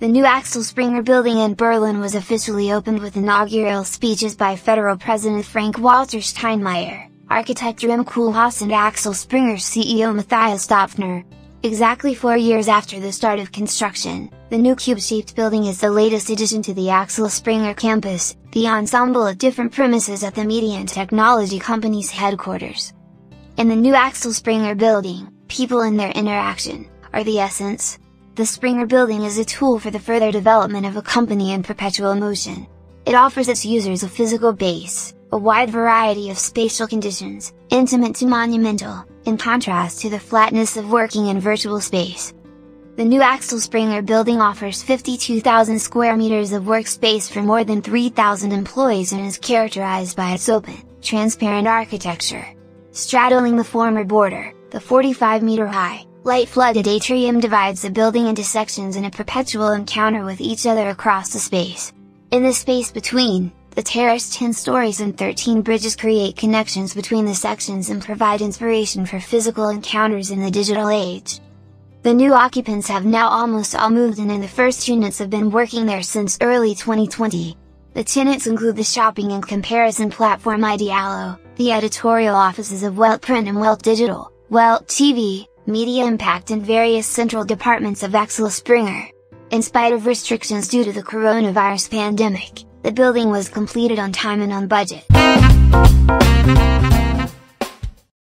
The new Axel Springer building in Berlin was officially opened with inaugural speeches by Federal President Frank-Walter Steinmeier, architect Rem Koolhaas and Axel Springer's CEO Mathias Döpfner. Exactly 4 years after the start of construction, the new cube-shaped building is the latest addition to the Axel Springer campus, the ensemble of different premises at the media and technology company's headquarters. In the new Axel Springer building, people and their interaction are the essence. The Springer building is a tool for the further development of a company in perpetual motion. It offers its users a physical base, a wide variety of spatial conditions, intimate to monumental, in contrast to the flatness of working in virtual space. The new Axel Springer building offers 52,000 square meters of workspace for more than 3,000 employees and is characterized by its open, transparent architecture. Straddling the former border, the 45-meter-high, light-flooded atrium divides the building into sections in a perpetual encounter with each other across the space. In the space between, the terrace 10 stories and 13 bridges create connections between the sections and provide inspiration for physical encounters in the digital age. The new occupants have now almost all moved in and the first units have been working there since early 2020. The tenants include the shopping and comparison platform Idealo, the editorial offices of WELT Print and WELT Digital, WELT TV, Media Impact and various central departments of Axel Springer. In spite of restrictions due to the coronavirus pandemic, the building was completed on time and on budget.